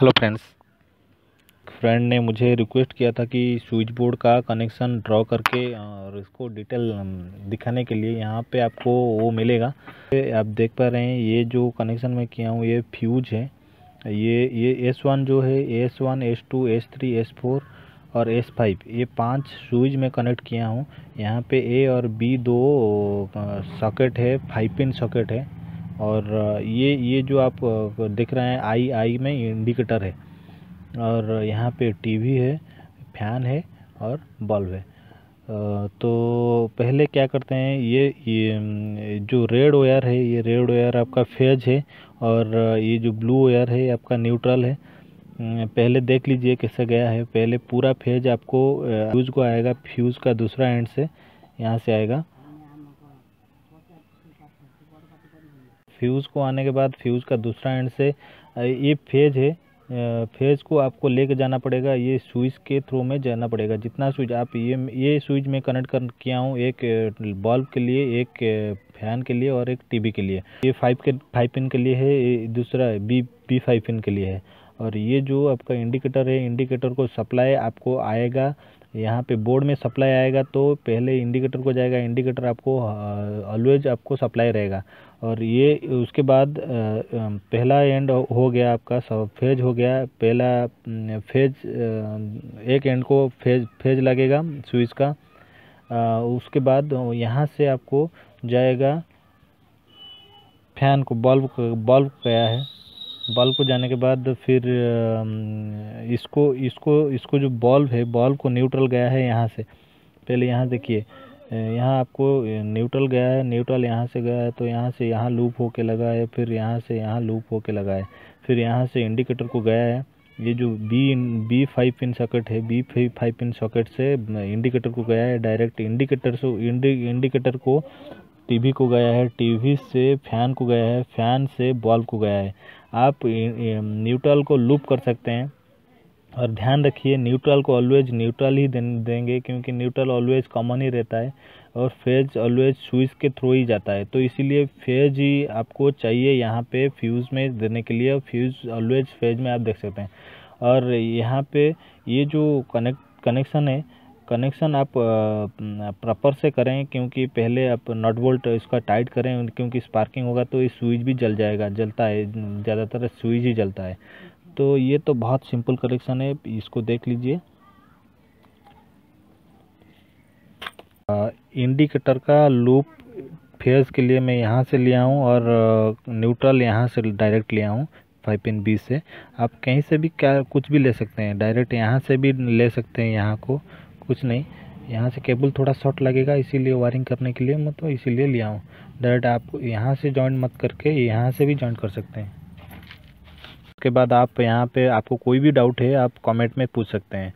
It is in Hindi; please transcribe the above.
हेलो फ्रेंड्स, फ्रेंड ने मुझे रिक्वेस्ट किया था कि स्विच बोर्ड का कनेक्शन ड्रॉ करके और इसको डिटेल दिखाने के लिए यहाँ पे आपको वो मिलेगा। आप देख पा रहे हैं ये जो कनेक्शन मैं किया हूँ ये फ्यूज है। ये S1 जो है S1, S2, S3, S4 और S5 ये 5 स्विच में कनेक्ट किया हूँ। यहाँ पे A और B दो सॉकेट है, 5 पिन सॉकेट है। और ये जो आप देख रहे हैं आई में इंडिकेटर है। और यहाँ पे टीवी है, फैन है और बल्ब है। तो पहले क्या करते हैं, ये जो रेड वायर है ये रेड वायर आपका फेज है और ये जो ब्लू वायर है आपका न्यूट्रल है। पहले देख लीजिए कैसे गया है। पहले पूरा फेज आपको फ्यूज़ को आएगा, फ्यूज़ का दूसरा एंड से यहाँ से आएगा। फ्यूज़ को आने के बाद फ्यूज़ का दूसरा एंड से ये फेज है, फेज को आपको लेके जाना पड़ेगा, ये स्विच के थ्रू में जाना पड़ेगा। जितना स्विच आप ये स्विच में कनेक्ट किया हूँ, एक बल्ब के लिए, एक फैन के लिए और एक टीवी के लिए। ये 5 पिन के लिए है, दूसरा बी 5 पिन के लिए है। और ये जो आपका इंडिकेटर है, इंडिकेटर को सप्लाई आपको आएगा यहाँ पे बोर्ड में सप्लाई आएगा तो पहले इंडिकेटर को जाएगा, इंडिकेटर आपको ऑलवेज आपको सप्लाई रहेगा। और ये उसके बाद पहला एंड हो गया आपका, सब फेज हो गया। पहला फेज एक एंड को फेज लगेगा स्विच का। उसके बाद यहाँ से आपको जाएगा फैन को, बल्ब गया है। बल्ब को जाने के बाद फिर इसको जो बल्ब है, बल्ब को न्यूट्रल गया है यहाँ से। पहले यहाँ देखिए, यहाँ आपको न्यूट्रल गया है, न्यूट्रल यहाँ से गया है तो यहाँ से यहाँ लूप होके लगा है, फिर यहाँ से यहाँ लूप होके लगा है, फिर यहाँ से इंडिकेटर को गया है। ये जो बी 5 पिन सॉकेट है, बी 5 पिन सॉकेट से इंडिकेटर को गया है डायरेक्ट, इंडिकेटर को टीवी को गया है, टीवी से फैन को गया है, फैन से बल्ब को गया है। आप न्यूट्रल को लूप कर सकते हैं। और ध्यान रखिए न्यूट्रल को ऑलवेज न्यूट्रल ही देंगे क्योंकि न्यूट्रल ऑलवेज कॉमन ही रहता है और फेज ऑलवेज स्विच के थ्रू ही जाता है। तो इसीलिए फेज ही आपको चाहिए यहाँ पे फ्यूज़ में देने के लिए। फ्यूज़ ऑलवेज फेज में आप देख सकते हैं। और यहाँ पे ये जो कनेक्शन है, कनेक्शन आप प्रॉपर से करें क्योंकि पहले आप नट बोल्ट इसका टाइट करें क्योंकि स्पार्किंग होगा तो ये स्विच भी जल जाएगा, जलता है, ज़्यादातर स्विच ही जलता है। तो ये तो बहुत सिंपल कनेक्शन है, इसको देख लीजिए। इंडिकेटर का लूप फेज के लिए मैं यहाँ से लिया हूँ और न्यूट्रल यहाँ से डायरेक्ट लिया हूँ 5 पिन बी से। आप कहीं से भी क्या कुछ भी ले सकते हैं, डायरेक्ट यहाँ से भी ले सकते हैं। यहाँ को कुछ नहीं, यहाँ से केबल थोड़ा शॉर्ट लगेगा इसीलिए वायरिंग करने के लिए, मतलब इसीलिए लिया हूँ। डायरेक्ट आप यहाँ से जॉइंट मत करके यहाँ से भी जॉइंट कर सकते हैं। उसके बाद आप यहाँ पे आपको कोई भी डाउट है आप कमेंट में पूछ सकते हैं।